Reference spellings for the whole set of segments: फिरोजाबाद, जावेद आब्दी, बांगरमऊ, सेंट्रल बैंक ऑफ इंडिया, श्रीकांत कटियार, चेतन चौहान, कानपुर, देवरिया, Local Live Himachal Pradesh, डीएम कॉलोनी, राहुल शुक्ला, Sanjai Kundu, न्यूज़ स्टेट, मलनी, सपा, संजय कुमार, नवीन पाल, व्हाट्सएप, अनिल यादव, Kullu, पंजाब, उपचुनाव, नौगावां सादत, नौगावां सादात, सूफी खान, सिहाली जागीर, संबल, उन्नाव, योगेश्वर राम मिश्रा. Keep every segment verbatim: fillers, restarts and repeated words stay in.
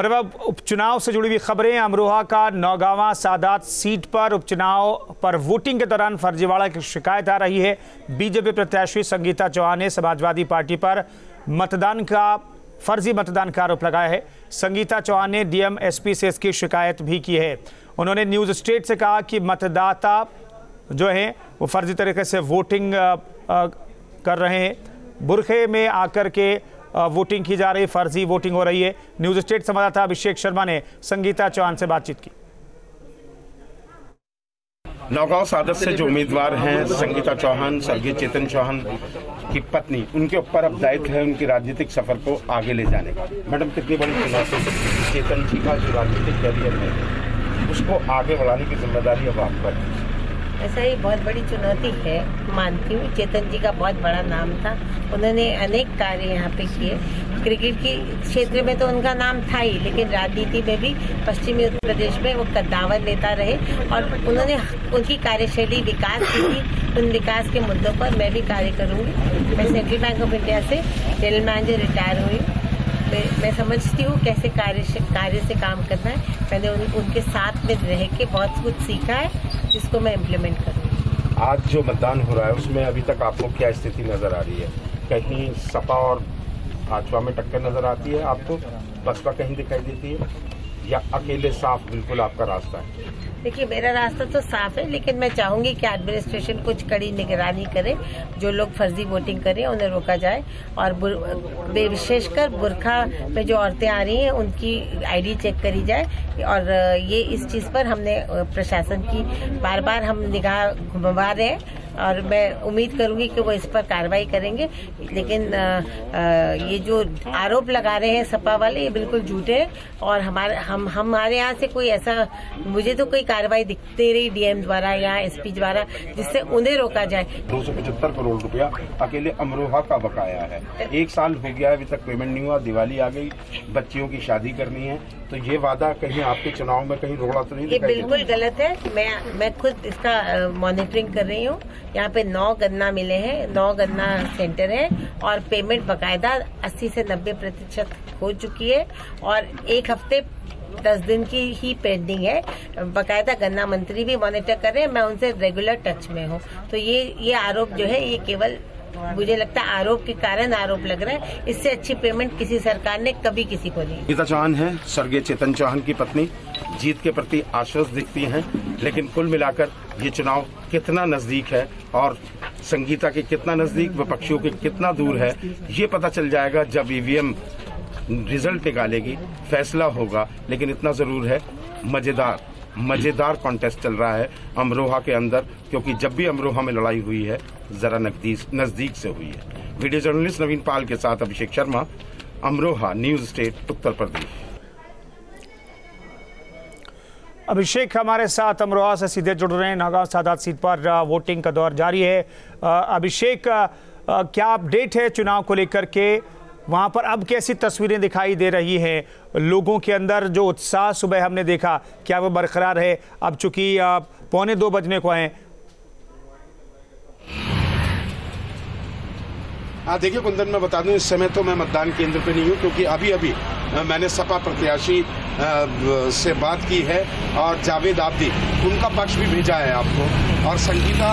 और अब उपचुनाव से जुड़ी हुई खबरें। अमरोहा का नौगावां सादात सीट पर उपचुनाव पर वोटिंग के दौरान फर्जीवाड़ा की शिकायत आ रही है। बीजेपी प्रत्याशी संगीता चौहान ने समाजवादी पार्टी पर मतदान का फर्जी मतदान का आरोप लगाया है। संगीता चौहान ने डीएम एसपी से इसकी शिकायत भी की है। उन्होंने न्यूज़ स्टेट से कहा कि मतदाता जो हैं वो फर्जी तरीके से वोटिंग कर रहे हैं, बुरखे में आकर के वोटिंग की जा रही, फर्जी वोटिंग हो रही है। न्यूज़ स्टेट संवाददाता अभिषेक शर्मा ने संगीता चौहान से बातचीत की। नौगांव सादात से जो उम्मीदवार हैं संगीता चौहान, स्वर्गीय चेतन चौहान की पत्नी, उनके ऊपर अब दायित्व है उनकी राजनीतिक सफर को आगे ले जाने का। मैडम, कितनी बड़ी चुनौती चेतन जी का जो राजनीतिक करियर है उसको आगे बढ़ाने की जिम्मेदारी अब आप पर है। ऐसा ही बहुत बड़ी चुनौती है, मानती हूँ। चेतन जी का बहुत बड़ा नाम था, उन्होंने अनेक कार्य यहाँ पे किए। क्रिकेट के क्षेत्र में तो उनका नाम था ही, लेकिन राजनीति में भी पश्चिमी उत्तर प्रदेश में वो कद्दावर नेता रहे और उन्होंने उनकी कार्यशैली विकास की थी। उन विकास के मुद्दों पर मैं भी कार्य करूँगी। मैं सेंट्रल बैंक ऑफ इंडिया से जनरल मैनेजर रिटायर हुई। मैं, मैं समझती हूँ कैसे कार्य कार्य से काम करना है। मैंने उन, उनके साथ में रह के बहुत कुछ सीखा है जिसको मैं इम्प्लीमेंट करूँगी। आज जो मतदान हो रहा है उसमें अभी तक आपको क्या स्थिति नजर आ रही है? कहीं सपा और भाजपा में टक्कर नजर आती है आपको? बसपा कहीं दिखाई देती है या अकेले साफ बिल्कुल आपका रास्ता है? देखिए, मेरा रास्ता तो साफ है, लेकिन मैं चाहूंगी कि एडमिनिस्ट्रेशन कुछ कड़ी निगरानी करे। जो लोग फर्जी वोटिंग करें उन्हें रोका जाए और विशेषकर बुरखा में जो औरतें आ रही हैं उनकी आईडी चेक करी जाए। और ये इस चीज़ पर हमने प्रशासन की बार बार हम निगाह घुमा रहे हैं और मैं उम्मीद करूंगी कि वो इस पर कार्रवाई करेंगे। लेकिन आ, आ, ये जो आरोप लगा रहे हैं सपा वाले, ये बिल्कुल झूठे हैं। और हमारे हम हमारे यहाँ से कोई ऐसा, मुझे तो कोई कार्रवाई दिखती रही डीएम द्वारा या एसपी द्वारा जिससे उन्हें रोका जाए। दो सौ पचहत्तर करोड़ रुपया अकेले अमरोहा का बकाया है। एक साल हो गया, अभी तक पेमेंट नहीं हुआ। दिवाली आ गई, बच्चियों की शादी करनी है, तो ये वादा कहीं आपके चुनाव में कहीं रोड़ा तो नहीं? ये बिल्कुल गलत है। मैं मैं खुद इसका मॉनिटरिंग कर रही हूँ। यहाँ पे नौ गन्ना मिले हैं, नौ गन्ना सेंटर है और पेमेंट बकायदा अस्सी से नब्बे प्रतिशत हो चुकी है और एक हफ्ते दस दिन की ही पेंडिंग है। बकायदा गन्ना मंत्री भी मॉनिटर कर रहे हैं, मैं उनसे रेगुलर टच में हूँ। तो ये ये आरोप जो है, ये केवल मुझे लगता है आरोप के कारण आरोप लग रहा है। इससे अच्छी पेमेंट किसी सरकार ने कभी किसी को नहीं। गीता चौहान है स्वर्गीय चेतन चौहान की पत्नी, जीत के प्रति आश्वस्त दिखती हैं, लेकिन कुल मिलाकर ये चुनाव कितना नजदीक है और संगीता के कितना नजदीक, विपक्षियों के कितना दूर है, ये पता चल जाएगा जब ईवीएम रिजल्ट निकालेगी, फैसला होगा। लेकिन इतना जरूर है, मजेदार मजेदार कॉन्टेस्ट चल रहा है अमरोहा के अंदर, क्योंकि जब भी अमरोहा में लड़ाई हुई है जरा नजदीक से हुई है। वीडियो जर्नलिस्ट नवीन पाल के साथ अभिषेक शर्मा, अमरोहा, न्यूज़ स्टेट, उत्तर प्रदेश। अभिषेक हमारे साथ अमरोहा से सीधे जुड़ रहे हैं। नौगांव सादात सीट पर वोटिंग का दौर जारी है। अभिषेक, क्या अपडेट है चुनाव को लेकर के? वहाँ पर अब कैसी तस्वीरें दिखाई दे रही हैं? लोगों के अंदर जो उत्साह सुबह हमने देखा, क्या वो बरकरार है अब चूंकि पौने दो बजने को हैं? देखिए कुंदन, मैं बता दूं इस समय तो मैं मतदान केंद्र पे नहीं हूँ, क्योंकि अभी अभी मैंने सपा प्रत्याशी से बात की है और जावेद आब्दी, उनका पक्ष भी भेजा है आपको। और संगीता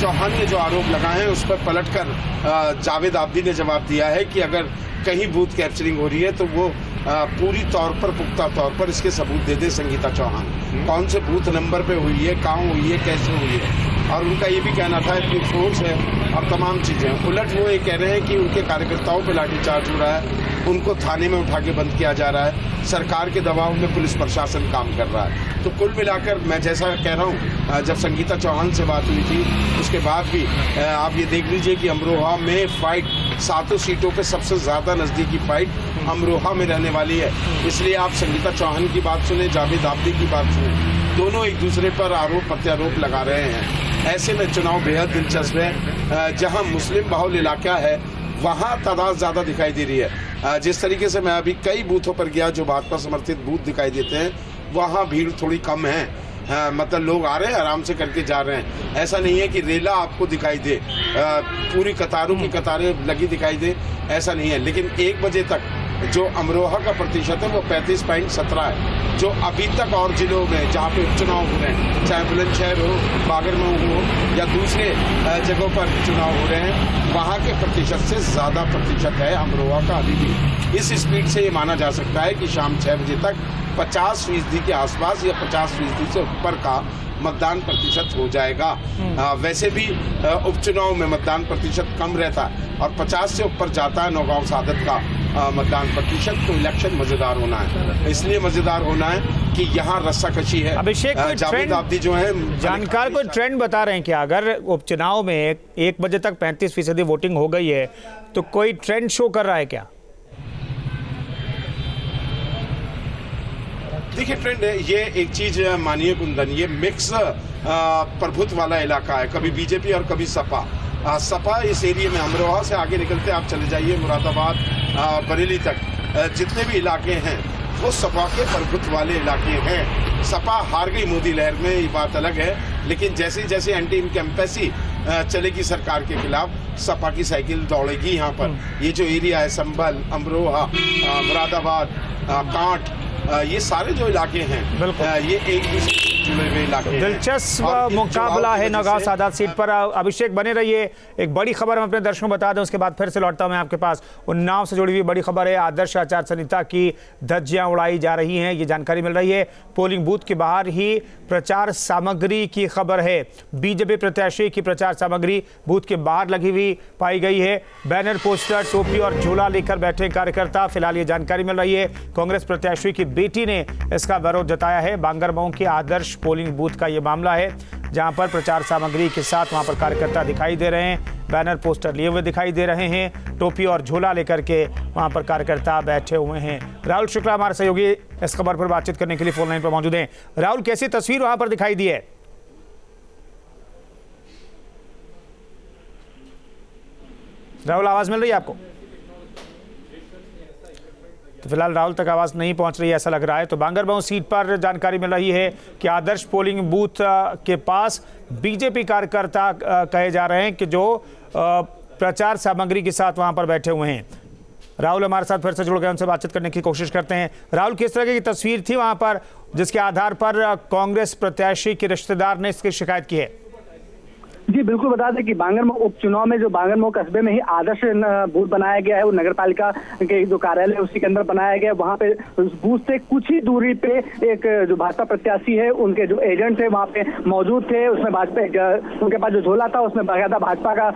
चौहान ने जो आरोप लगाए हैं उस पर पलटकर जावेद आब्दी ने जवाब दिया है कि अगर कहीं बूथ कैप्चरिंग हो रही है तो वो पूरी तौर पर, पुख्ता तौर पर इसके सबूत दे दे संगीता चौहान, कौन से बूथ नंबर पे हुई है, कहाँ हुई है, कैसे हुई है। और उनका ये भी कहना था कि फोर्स है और तमाम चीज़ें। उलट वो ये कह रहे हैं कि उनके कार्यकर्ताओं पर लाठीचार्ज हो रहा है, उनको थाने में उठा के बंद किया जा रहा है, सरकार के दबाव में पुलिस प्रशासन काम कर रहा है। तो कुल मिलाकर मैं जैसा कह रहा हूँ, जब संगीता चौहान से बात हुई थी उसके बाद भी आप ये देख लीजिए कि अमरोहा में फाइट, सातों सीटों पर सबसे ज़्यादा नज़दीकी फाइट अमरोहा में रहने वाली है। इसलिए आप संगीता चौहान की बात सुने, जावेद आब्दी की बात सुने, दोनों एक दूसरे पर आरोप प्रत्यारोप लगा रहे हैं। ऐसे में चुनाव बेहद दिलचस्प है। जहां मुस्लिम बहुल इलाका है वहां तादाद ज़्यादा दिखाई दे रही है। जिस तरीके से मैं अभी कई बूथों पर गया जो भाजपा समर्थित बूथ दिखाई देते हैं, वहां भीड़ थोड़ी कम है। आ, मतलब लोग आ रहे हैं, आराम से करके जा रहे हैं। ऐसा नहीं है कि रेला आपको दिखाई दे, आ, पूरी कतारों की कतारें लगी दिखाई दे, ऐसा नहीं है। लेकिन एक बजे तक जो अमरोहा का प्रतिशत है वो पैंतीस पॉइंट सत्रह है, जो अभी तक और जिलों में जहाँ पे उपचुनाव हो रहे हैं, चाहे बुलंदशहर हो, बांगरमऊ हो या दूसरे जगहों पर चुनाव हो रहे हैं, वहाँ के प्रतिशत से ज़्यादा प्रतिशत है अमरोहा का अभी भी। इस स्पीड से ये माना जा सकता है कि शाम छः बजे तक पचास फीसदी के आसपास या पचास फीसदी से ऊपर का मतदान प्रतिशत हो जाएगा। आ, वैसे भी उपचुनाव में मतदान प्रतिशत कम रहता है और पचास से ऊपर जाता है नौगावां सादात का मतदान प्रतिशत। तो इलेक्शन मजेदार होना है, इसलिए मजेदार होना है कि यहाँ रस्साकशी है। अभिषेक, जावेद आब्दी जो है जानकार को ट्रेंड बता रहे हैं कि अगर उपचुनाव में एक बजे तक पैंतीस फीसदी वोटिंग हो गई है तो कोई ट्रेंड शो कर रहा है क्या? देखिए, ट्रेंड है ये, एक चीज मानिए कुंदन, ये मिक्स प्रभुत्व वाला इलाका है, कभी बीजेपी और कभी सपा। आ, सपा इस एरिया में अमरोहा से आगे निकलते आप चले जाइए मुरादाबाद, बरेली तक आ, जितने भी इलाके हैं वो सपा के प्रभुत्व वाले इलाके हैं। सपा हार गई मोदी लहर में, ये बात अलग है, लेकिन जैसे जैसे एंटी इनकम्पेसी चलेगी सरकार के खिलाफ, सपा की साइकिल दौड़ेगी यहाँ पर। ये जो एरिया है संबल, अमरोहा, मुरादाबाद, कांट, ये सारे जो इलाके हैं ये एक दूसरे से जुड़े हुए इलाके। दिलचस्प मुकाबला है नौगावां सादात सीट पर। अभिषेक बने रहिए, एक बड़ी खबर हम अपने दर्शकों को बता दें, उसके बाद फिर से लौटता हूं मैं आपके पास। उन्नाव से जुड़ी हुई बड़ी खबर है, आदर्श आचार संहिता की धज्जियां उड़ाई जा रही हैं, ये जानकारी मिल रही है। पोलिंग बूथ के बाहर ही प्रचार सामग्री की खबर है, बीजेपी प्रत्याशी की प्रचार सामग्री बूथ के बाहर लगी हुई पाई गई है। बैनर, पोस्टर, टोपी और झोला लेकर बैठे कार्यकर्ता, फिलहाल ये जानकारी मिल रही है। कांग्रेस प्रत्याशी की बेटी ने इसका विरोध जताया है। बांगरमऊ के आदर्श पोलिंग बूथ का यह मामला है, जहां पर प्रचार सामग्री के साथ वहां पर कार्यकर्ता दिखाई दे रहे हैं, बैनर, पोस्टर लिए हुए दिखाई दे रहे हैं, टोपी और झोला लेकर के वहां पर कार्यकर्ता बैठे हुए हैं। राहुल शुक्ला हमारे सहयोगी इस खबर पर बातचीत करने के लिए फोन लाइन पर मौजूद हैं। राहुल, कैसी तस्वीर वहां पर दिखाई दी है? राहुल, आवाज मिल रही है आपको? फिलहाल राहुल तक आवाज नहीं पहुंच रही है, ऐसा लग रहा है। तो बांगरमऊ सीट पर जानकारी मिल रही है कि आदर्श पोलिंग बूथ के पास बीजेपी कार्यकर्ता कहे जा रहे हैं कि जो प्रचार सामग्री के साथ वहां पर बैठे हुए हैं। राहुल हमारे साथ फिर से जुड़ गए, उनसे बातचीत करने की कोशिश करते हैं। राहुल, किस तरह की तस्वीर थी वहां पर जिसके आधार पर कांग्रेस प्रत्याशी के रिश्तेदार ने इसकी शिकायत की है? जी बिल्कुल, बता दें कि बांगरमऊ उपचुनाव में जो बांगरमऊ कस्बे में ही आदर्श बूथ बनाया गया है, वो नगर पालिका के जो कार्यालय उसी के अंदर बनाया गया है। वहाँ पे उस बूथ से कुछ ही दूरी पे एक जो भाजपा प्रत्याशी है, उनके जो एजेंट थे वहाँ पे मौजूद थे। उसमें भाजपा, उनके पास जो झोला था उसमें बाकायदा भाजपा का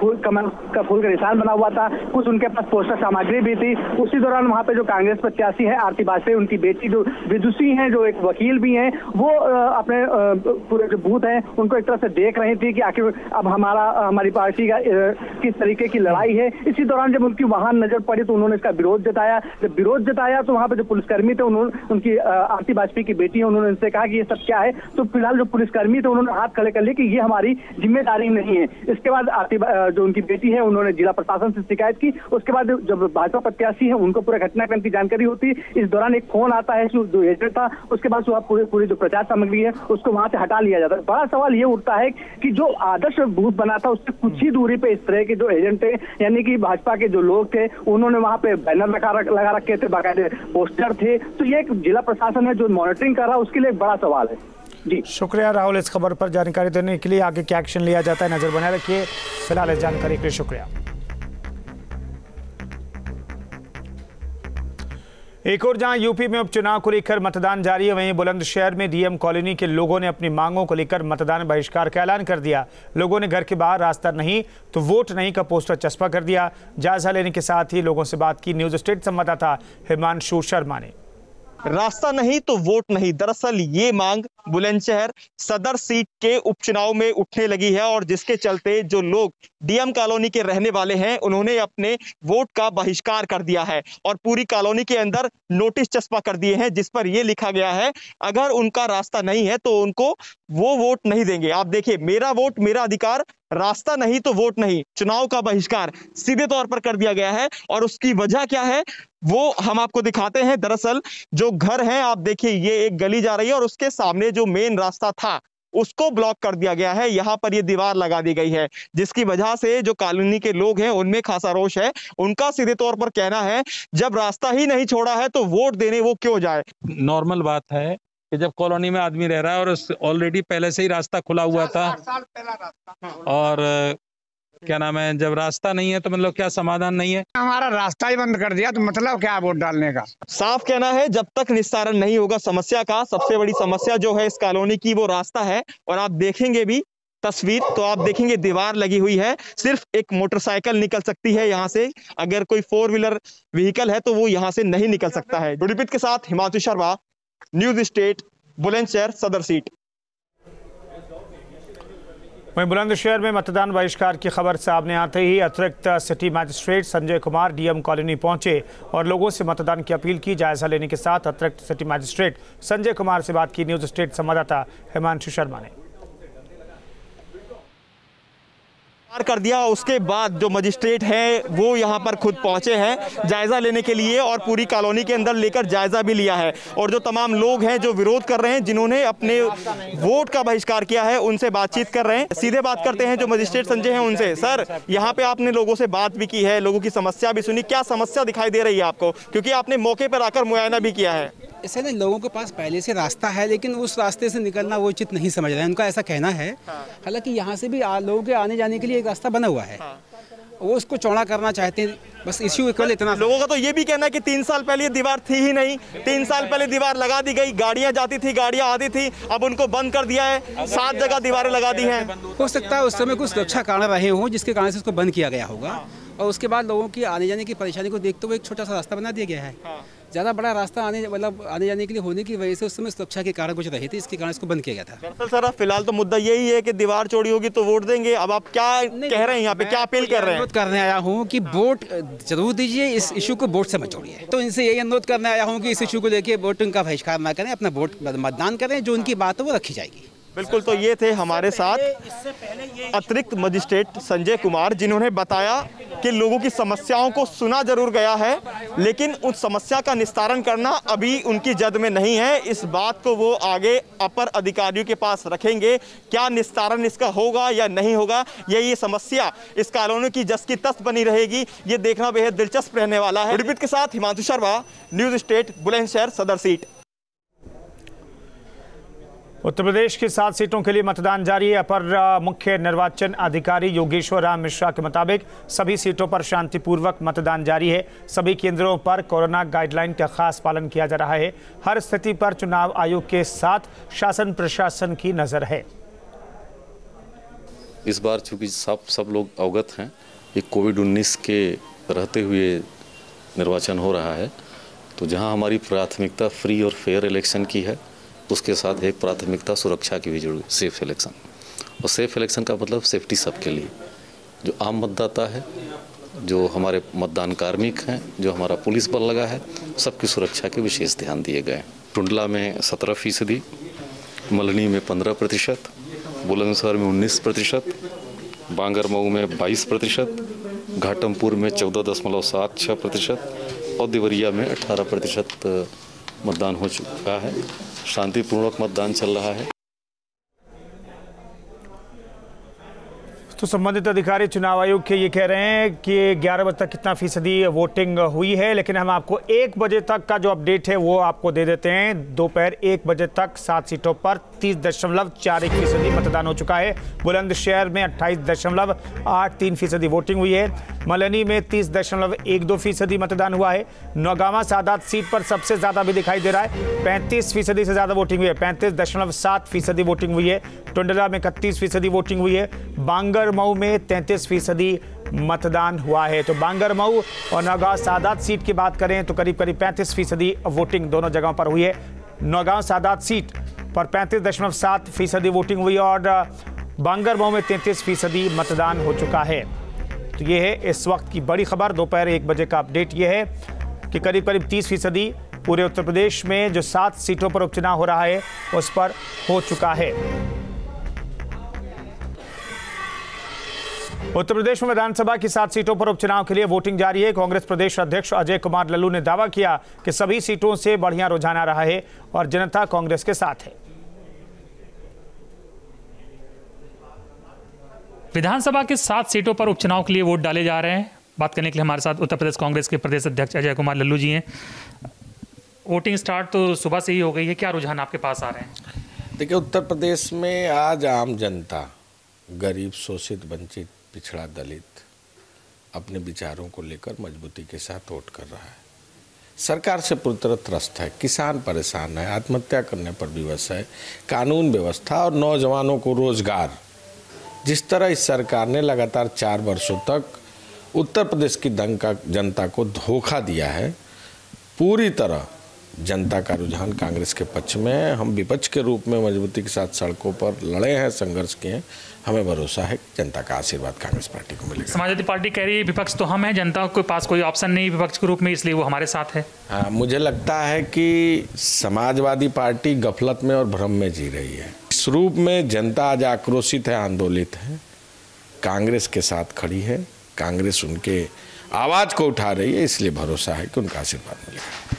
फूल, कमल का फूल का निशान बना हुआ था, कुछ उनके पास पोस्टर सामग्री भी थी। उसी दौरान वहाँ पे जो कांग्रेस प्रत्याशी है आरती बासे, उनकी बेटी जो विदुषी है, जो एक वकील भी है, वो अपने पूरे जो बूथ है उनको एक तरह से देख थी कि आखिर अब हमारा हमारी पार्टी का किस तरीके की लड़ाई है। इसी दौरान जब उनकी वहां नजर पड़ी तो उन्होंने इसका विरोध जताया। जब विरोध जताया तो वहां पे जो पुलिसकर्मी थे, उन्होंने उनकी आरती बाजपेयी की बेटी है, उन्होंने उनसे कहा कि ये सब क्या है। तो फिलहाल जो पुलिसकर्मी थे उन्होंने हाथ खड़े कर लिए कि ये हमारी जिम्मेदारी नहीं है। इसके बाद आरती जो उनकी बेटी है उन्होंने जिला प्रशासन से शिकायत की। उसके बाद जब भाजपा प्रत्याशी है उनको पूरे घटनाक्रम की जानकारी होती, इस दौरान एक फोन आता है जो एजेंट था, उसके बाद पूरी जो प्रचार सामग्री है उसको वहां से हटा लिया जाता है। बड़ा सवाल ये उठता है कि जो आदर्श बूथ बना था उससे कुछ ही दूरी पे इस तरह के जो एजेंट थे, यानी कि भाजपा के जो लोग थे, उन्होंने वहां पे बैनर लगा लगा रखे थे, बाकायदे पोस्टर थे। तो ये एक जिला प्रशासन है जो मॉनिटरिंग कर रहा है, उसके लिए एक बड़ा सवाल है। जी शुक्रिया राहुल, इस खबर पर जानकारी देने के लिए। आगे क्या एक्शन लिया जाता है नजर बनाए रखिए। फिलहाल इस जानकारी के लिए शुक्रिया। एक और जहां यूपी में उपचुनाव को लेकर मतदान जारी है, वहीं बुलंदशहर में डीएम कॉलोनी के लोगों ने अपनी मांगों को लेकर मतदान बहिष्कार का ऐलान कर दिया। लोगों ने घर के बाहर रास्ता नहीं तो वोट नहीं का पोस्टर चस्पा कर दिया। जायजा लेने के साथ ही लोगों से बात की न्यूज़ स्टेट संवाददाता हिमांशु शर्मा ने। रास्ता नहीं तो वोट नहीं, दरअसल ये मांग बुलंदशहर सदर सीट के उपचुनाव में उठने लगी है, और जिसके चलते जो लोग डीएम कॉलोनी के रहने वाले हैं उन्होंने अपने वोट का बहिष्कार कर दिया है और पूरी कॉलोनी के अंदर नोटिस चस्पा कर दिए हैं, जिस पर यह लिखा गया है अगर उनका रास्ता नहीं है तो उनको वो वोट नहीं देंगे। आप देखिए, मेरा वोट मेरा अधिकार, रास्ता नहीं तो वोट नहीं, चुनाव का बहिष्कार सीधे तौर पर कर दिया गया है। और उसकी वजह क्या है वो हम आपको दिखाते हैं। दरअसल जो घर है, आप देखिए, ये एक गली जा रही है और उसके सामने जो मेन रास्ता था उसको ब्लॉक कर दिया गया है। यहाँ पर ये दीवार लगा दी गई है, जिसकी वजह से जो कॉलोनी के लोग हैं उनमें खासा रोष है। उनका सीधे तौर पर कहना है जब रास्ता ही नहीं छोड़ा है तो वोट देने वो क्यों जाए। नॉर्मल बात है कि जब कॉलोनी में आदमी रह रहा है और ऑलरेडी पहले से ही रास्ता खुला हुआ था, और क्या नाम है, जब रास्ता नहीं है तो मतलब क्या समाधान नहीं है, हमारा रास्ता ही बंद कर दिया तो मतलब क्या वोट डालने का। साफ कहना है जब तक निस्तारण नहीं होगा समस्या का, सबसे बड़ी समस्या जो है इस कॉलोनी की वो रास्ता है। और आप देखेंगे भी तस्वीर तो आप देखेंगे दीवार लगी हुई है, सिर्फ एक मोटरसाइकिल निकल सकती है यहाँ से, अगर कोई फोर व्हीलर व्हीकल है तो वो यहाँ से नहीं निकल सकता है। डुडीपित के साथ Himanshu Sharma, न्यूज़ स्टेट, Bulandshahr Sadar seat. वहीं बुलंदशहर में मतदान बहिष्कार की खबर सामने आते ही अतिरिक्त city magistrate संजय कुमार डीएम कॉलोनी पहुंचे और लोगों से मतदान की अपील की। जायजा लेने के साथ अतिरिक्त सिटी मजिस्ट्रेट संजय कुमार से बात की न्यूज़ स्टेट संवाददाता हिमांशु शर्मा ने। कर दिया उसके बाद जो मजिस्ट्रेट हैं वो यहाँ पर खुद पहुँचे हैं जायज़ा लेने के लिए, और पूरी कॉलोनी के अंदर लेकर जायज़ा भी लिया है। और जो तमाम लोग हैं जो विरोध कर रहे हैं, जिन्होंने अपने वोट का बहिष्कार किया है, उनसे बातचीत कर रहे हैं। सीधे बात करते हैं जो मजिस्ट्रेट संजय हैं उनसे। सर, यहाँ पे आपने लोगों से बात भी की है, लोगों की समस्या भी सुनी, क्या समस्या दिखाई दे रही है आपको, क्योंकि आपने मौके पर आकर मुआयना भी किया है? ऐसे नहीं, लोगों के पास पहले से रास्ता है लेकिन उस रास्ते से निकलना वो उचित नहीं समझ रहे हैं, उनका ऐसा कहना है। हालांकि यहाँ से भी लोगों के आने जाने के लिए एक रास्ता बना हुआ है, वो उसको चौड़ा करना चाहते हैं, बस इश्यू इतना। लोगों का तो ये भी कहना है कि तीन साल पहले ये दीवार थी ही नहीं, तीन साल पहले दीवार लगा दी गई, गाड़ियाँ जाती थी गाड़ियाँ आती थी, अब उनको बंद कर दिया है, सात जगह दीवारें लगा दी हैं। हो सकता है उस समय कुछ सुरक्षा कारण रहे हों जिसके कारण से उसको बंद किया गया होगा, और उसके बाद लोगों की आने जाने की परेशानी को देखते हुए एक छोटा सा रास्ता बना दिया गया है। ज़्यादा बड़ा रास्ता आने मतलब आने जाने के लिए होने की वजह से उस समय सुरक्षा के कारण कुछ रहे थे, इसके कारण इसको बंद किया गया था। दरअसल सर फिलहाल तो मुद्दा यही है कि दीवार चौड़ी होगी तो वोट देंगे। अब आप क्या कह रहे हैं यहाँ पे, क्या अपील कर रहे हैं? अनुरोध करने आया हूँ कि वोट जरूर दीजिए, इस इशू को वोट से मत जोड़िए। तो इनसे यही अनुरोध करने आया हूँ कि इस इशू को लेकर वोटिंग का बहिष्कार न करें, अपना वोट मतदान करें, जो उनकी बात है वो रखी जाएगी। बिल्कुल, तो ये थे हमारे साथ अतिरिक्त मजिस्ट्रेट संजय कुमार, जिन्होंने बताया कि लोगों की समस्याओं को सुना जरूर गया है लेकिन उस समस्या का निस्तारण करना अभी उनकी जद में नहीं है। इस बात को वो आगे अपर अधिकारियों के पास रखेंगे, क्या निस्तारण इसका होगा या नहीं होगा, या ये समस्या इस कॉलोनी की जस की तस बनी रहेगी, ये देखना बेहद दिलचस्प रहने वाला है। रिपोर्ट के साथ Himanshu Sharma, न्यूज़ स्टेट, Bulandshahr Sadar seat. Uttar Pradesh की सात सीटों के लिए मतदान जारी है। अपर मुख्य निर्वाचन अधिकारी योगेश्वर राम मिश्रा के मुताबिक सभी सीटों पर शांतिपूर्वक मतदान जारी है। सभी केंद्रों पर कोरोना गाइडलाइन का खास पालन किया जा रहा है। हर स्थिति पर चुनाव आयोग के साथ शासन प्रशासन की नज़र है। इस बार चूँकि सब सब लोग अवगत हैं कि कोविड उन्नीस के रहते हुए निर्वाचन हो रहा है, तो जहाँ हमारी प्राथमिकता फ्री और फेयर इलेक्शन की है, उसके साथ एक प्राथमिकता सुरक्षा की भी जरूरी, सेफ इलेक्शन। और सेफ इलेक्शन का मतलब सेफ्टी सबके लिए, जो आम मतदाता है, जो हमारे मतदान कार्मिक हैं, जो हमारा पुलिस बल लगा है, सबकी सुरक्षा के विशेष ध्यान दिए गए। टुंडला में सत्रह फीसदी, मलनी में पंद्रह प्रतिशत, बुलंदशहर में उन्नीस प्रतिशत, बांगरमऊ में बाईस प्रतिशत, घाटमपुर में चौदह दशमलव सात छः प्रतिशत और देवरिया में अठारह प्रतिशत मतदान हो चुका है। शांतिपूर्वक मतदान चल रहा है। तो संबंधित अधिकारी चुनाव आयोग के ये कह रहे हैं कि ग्यारह बजे तक कितना फीसदी वोटिंग हुई है, लेकिन हम आपको एक बजे तक का जो अपडेट है वो आपको दे देते हैं। दोपहर एक बजे तक सात सीटों पर तीस दशमलव चार एक फीसदी मतदान हो चुका है। बुलंदशहर में अट्ठाईस दशमलव आठ तीन फीसदी वोटिंग हुई है। मलनी में तीस दशमलव एक दो फीसदी मतदान हुआ है। नौगावां सादात सीट पर सबसे ज़्यादा भी दिखाई दे रहा है, पैंतीस फीसदी से ज़्यादा वोटिंग हुई है, पैंतीस दशमलव सात फीसदी वोटिंग हुई है। टुंडला में इकतीस फीसदी वोटिंग हुई है। बांगर मऊ में तैंतीस फीसदी मतदान हुआ है। तो बांगरमऊ और नौगांव सादात सीट की बात करें तो करीब करीब पैंतीस फीसदी वोटिंग दोनों जगहों पर हुई है। नौगांव सादात सीट पर पैंतीस दशमलव सात फीसदी वोटिंग हुई और बांगरमऊ में तैंतीस फीसदी मतदान हो चुका है। तो ये है इस वक्त की बड़ी खबर। दोपहर एक बजे का अपडेट ये है कि करीब करीब तीस फीसदी पूरे उत्तर प्रदेश में जो सात सीटों पर उपचुनाव हो रहा है उस पर हो चुका है। उत्तर प्रदेश में विधानसभा की सात सीटों पर उपचुनाव के लिए वोटिंग जारी है। कांग्रेस प्रदेश अध्यक्ष अजय कुमार लल्लू ने दावा किया कि सभी सीटों से बढ़िया रुझान आ रहा है और जनता कांग्रेस के साथ है। विधानसभा के सात सीटों पर उपचुनाव के लिए वोट डाले जा रहे हैं। बात करने के लिए हमारे साथ उत्तर प्रदेश कांग्रेस के प्रदेश अध्यक्ष अजय कुमार लल्लू जी हैं। वोटिंग स्टार्ट तो सुबह से ही हो गई है, क्या रुझान आपके पास आ रहे हैं? देखिए, उत्तर प्रदेश में आज आम जनता, गरीब, शोषित, वंचित, पिछड़ा, दलित अपने विचारों को लेकर मजबूती के साथ वोट कर रहा है। सरकार से पूरी तरह त्रस्त है, किसान परेशान है, आत्महत्या करने पर विवश है, कानून व्यवस्था और नौजवानों को रोजगार, जिस तरह इस सरकार ने लगातार चार वर्षों तक उत्तर प्रदेश की दंका जनता को धोखा दिया है, पूरी तरह जनता का रुझान कांग्रेस के पक्ष में है। हम विपक्ष के रूप में मजबूती के साथ सड़कों पर लड़े हैं, संघर्ष किए हैं। हमें भरोसा है कि जनता का आशीर्वाद कांग्रेस पार्टी को मिलेगा। समाजवादी पार्टी कह रही है विपक्ष तो हम हैं, जनता के पास कोई ऑप्शन नहीं विपक्ष के रूप में, इसलिए वो हमारे साथ है। हाँ, मुझे लगता है कि समाजवादी पार्टी गफलत में और भ्रम में जी रही है। इस रूप में जनता आज आक्रोशित है, आंदोलित है, कांग्रेस के साथ खड़ी है, कांग्रेस उनके आवाज़ को उठा रही है, इसलिए भरोसा है कि उनका आशीर्वाद मिलेगा।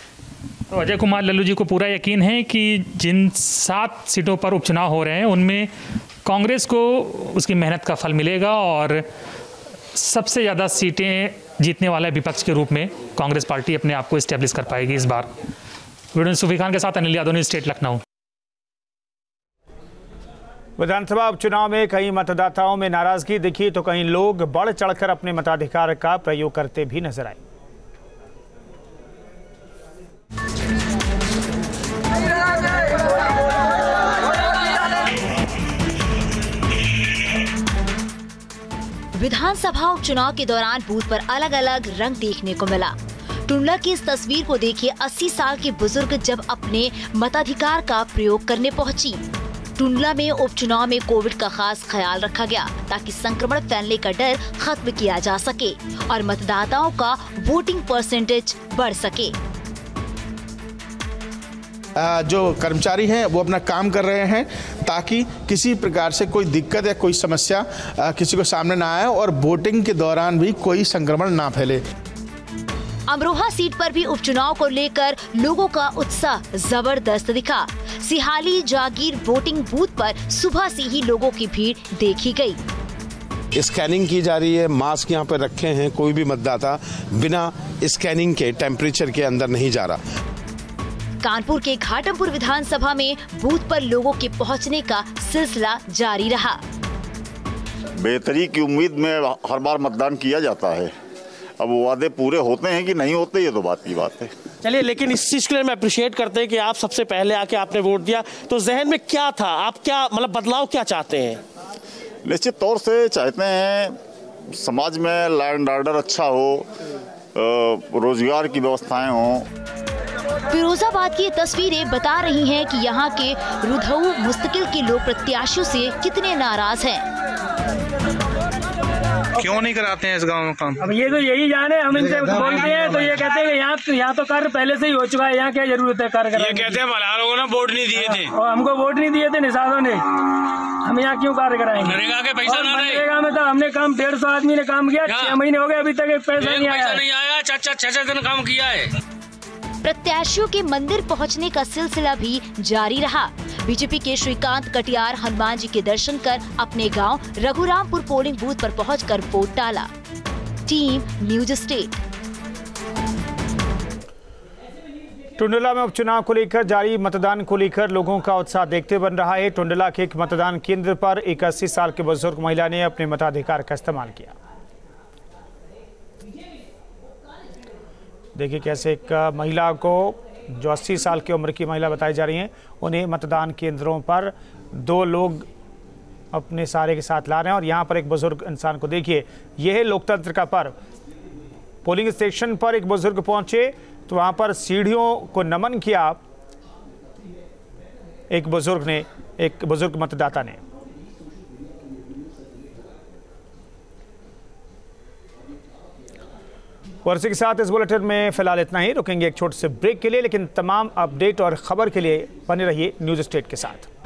तो अजय कुमार लल्लू जी को पूरा यकीन है कि जिन सात सीटों पर उपचुनाव हो रहे हैं उनमें कांग्रेस को उसकी मेहनत का फल मिलेगा और सबसे ज़्यादा सीटें जीतने वाला विपक्ष के रूप में कांग्रेस पार्टी अपने आप को इस्टेब्लिश कर पाएगी इस बार। वीडियो सूफी खान के साथ अनिल यादव, न्यूज़ स्टेट, लखनऊ। विधानसभा उपचुनाव में कई मतदाताओं में नाराज़गी दिखी तो कई लोग बढ़ चढ़कर अपने मताधिकार का प्रयोग करते भी नजर आए। विधानसभा उपचुनाव के दौरान बूथ पर अलग अलग रंग देखने को मिला। टुंडला की इस तस्वीर को देखिए, अस्सी साल के बुजुर्ग जब अपने मताधिकार का प्रयोग करने पहुंची। टुंडला में उपचुनाव में कोविड का खास ख्याल रखा गया ताकि संक्रमण फैलने का डर खत्म किया जा सके और मतदाताओं का वोटिंग परसेंटेज बढ़ सके। जो कर्मचारी हैं वो अपना काम कर रहे हैं ताकि किसी प्रकार से कोई दिक्कत या कोई समस्या किसी को सामने ना आए और वोटिंग के दौरान भी कोई संक्रमण ना फैले। अमरोहा सीट पर भी उपचुनाव को लेकर लोगों का उत्साह जबरदस्त दिखा। सिहाली जागीर वोटिंग बूथ पर सुबह से ही लोगों की भीड़ देखी गई। स्कैनिंग की जा रही है, मास्क यहाँ पर रखे हैं, कोई भी मतदाता बिना स्कैनिंग के टेम्परेचर के अंदर नहीं जा रहा। कानपुर के घाटमपुर विधानसभा में बूथ पर लोगों के पहुंचने का सिलसिला जारी रहा। बेहतरी की उम्मीद में हर बार मतदान किया जाता है, अब वादे पूरे होते हैं कि नहीं होते ये तो बात की बात है। चलिए, लेकिन इस चीज के लिए मैं अप्रिशिएट करते हैं कि आप सबसे पहले आके आपने वोट दिया, तो जहन में क्या था, आप क्या मतलब बदलाव क्या चाहते हैं? निश्चित तौर से चाहते हैं समाज में लॉ एंड ऑर्डर अच्छा हो, रोजगार की व्यवस्थाएं हों। फिरोजाबाद की तस्वीरें बता रही हैं कि यहाँ के रुधऊ मुस्तकिल के लोग प्रत्याशियों से कितने नाराज हैं। क्यों नहीं कराते हैं इस गांव में काम? अब ये तो यही जाने, हम इनसे बोलते हैं तो ये कहते हैं कि यहाँ यहाँ तो कर पहले से ही हो चुका है, यहाँ क्या जरूरत है कर कराने? ये कहते हैं भला लोगों ने वोट नहीं दिए थे और हमको वोट नहीं दिए थे निषादों ने, हम यहाँ क्यों कार्य कराएंगे? नरेगा के पैसा ना नरेगा में तो हमने काम डेढ़ सौ आदमी ने काम किया, छह महीने हो गए अभी तक एक पैसा नहीं आया, चाचा छह दिन काम किया है। प्रत्याशियों के मंदिर पहुंचने का सिलसिला भी जारी रहा। बीजेपी के श्रीकांत कटियार हनुमान जी के दर्शन कर अपने गांव रघुरामपुर पोलिंग बूथ पर पहुंचकर वोट डाला। Team न्यूज़ स्टेट। टुंडला में उपचुनाव को लेकर जारी मतदान को लेकर लोगों का उत्साह देखते बन रहा है। टुंडला के एक मतदान केंद्र पर इक्यासी साल की बुजुर्ग महिला ने अपने मताधिकार का इस्तेमाल किया। देखिए कैसे एक महिला को, जो अस्सी साल की उम्र की महिला बताई जा रही हैं, उन्हें मतदान केंद्रों पर दो लोग अपने सारे के साथ ला रहे हैं और यहाँ पर एक बुजुर्ग इंसान को देखिए। यह है लोकतंत्र का पर्व। पोलिंग स्टेशन पर एक बुजुर्ग पहुंचे तो वहाँ पर सीढ़ियों को नमन किया एक बुजुर्ग ने, एक बुजुर्ग मतदाता ने। और इसी के साथ इस बुलेटिन में फिलहाल इतना ही। रुकेंगे एक छोटे से ब्रेक के लिए, लेकिन तमाम अपडेट और खबर के लिए बने रहिए न्यूज़ स्टेट के साथ।